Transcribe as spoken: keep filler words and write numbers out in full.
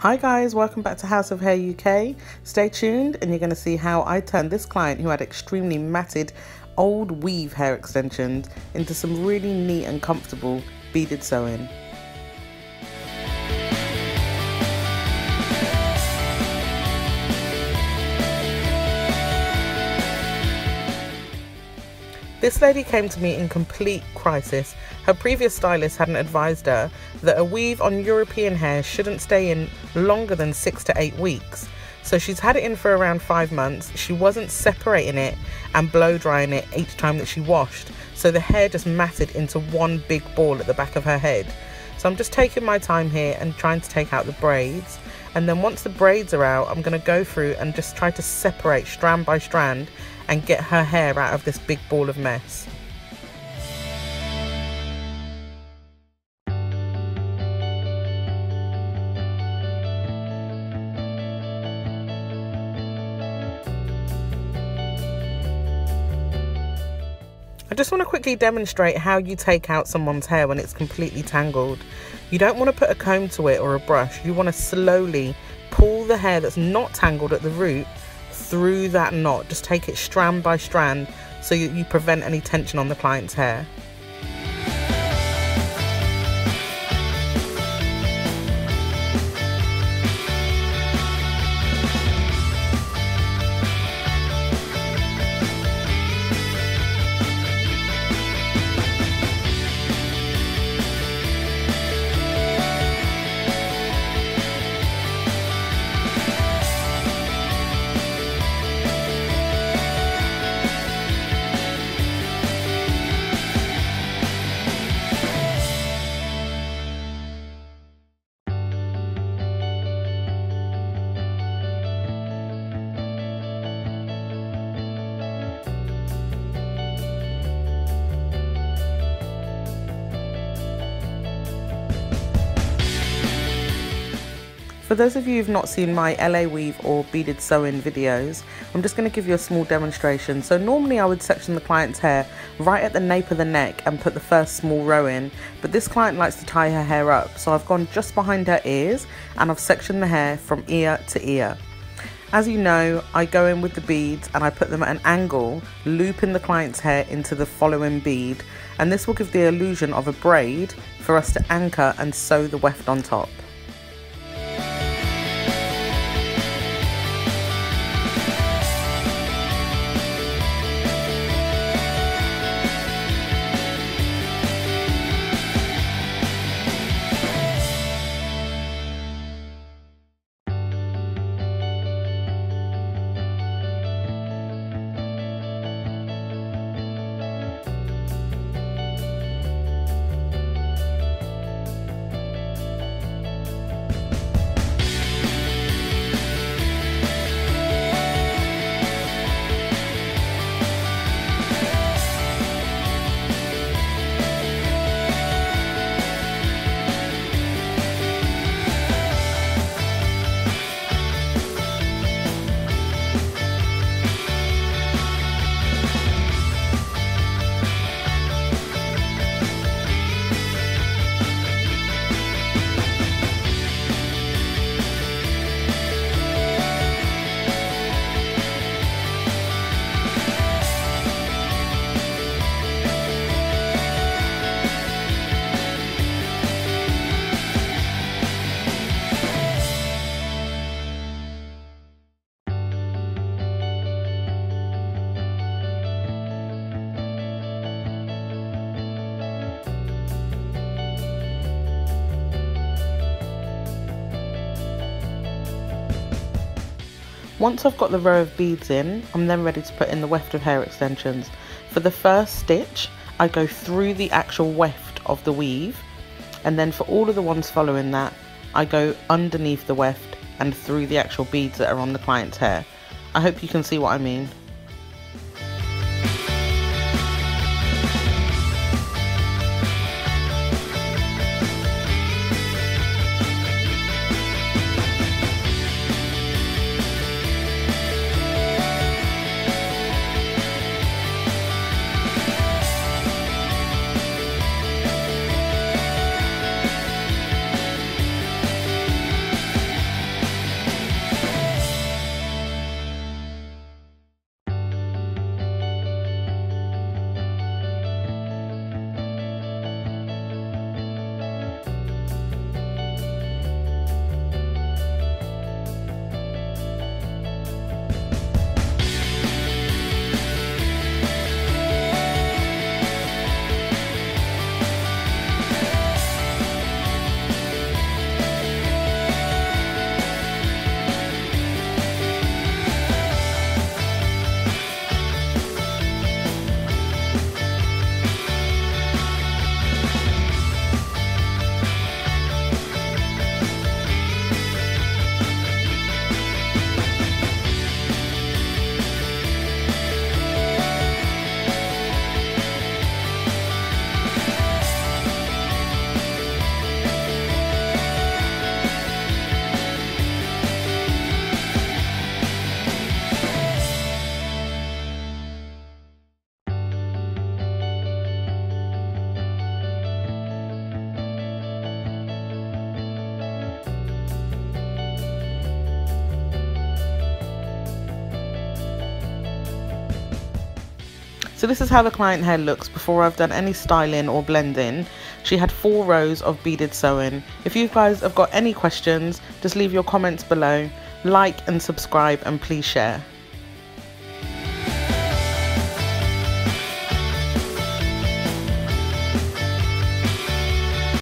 Hi guys, welcome back to House of Hair U K. Stay tuned and you're going to see how I turned this client who had extremely matted old weave hair extensions into some really neat and comfortable beaded sewing. This lady came to me in complete crisis. Her previous stylist hadn't advised her that a weave on European hair shouldn't stay in longer than six to eight weeks. So she's had it in for around five months. She wasn't separating it and blow drying it each time that she washed. So the hair just matted into one big ball at the back of her head. So I'm just taking my time here and trying to take out the braids. And then once the braids are out, I'm gonna go through and just try to separate strand by strand and get her hair out of this big ball of mess. I just want to quickly demonstrate how you take out someone's hair when it's completely tangled. You don't want to put a comb to it or a brush. You want to slowly pull the hair that's not tangled at the root through that knot. Just take it strand by strand so you, you prevent any tension on the client's hair. For those of you who've not seen my L A weave or beaded sewing videos, I'm just going to give you a small demonstration. So normally I would section the client's hair right at the nape of the neck and put the first small row in, but this client likes to tie her hair up. So I've gone just behind her ears and I've sectioned the hair from ear to ear. As you know, I go in with the beads and I put them at an angle, looping the client's hair into the following bead, and this will give the illusion of a braid for us to anchor and sew the weft on top. Once I've got the row of beads in, I'm then ready to put in the weft of hair extensions. For the first stitch, I go through the actual weft of the weave, and then for all of the ones following that, I go underneath the weft and through the actual beads that are on the client's hair. I hope you can see what I mean. So this is how the client hair looks before I've done any styling or blending. She had four rows of beaded sewing. If you guys have got any questions, just leave your comments below. Like and subscribe, and please share.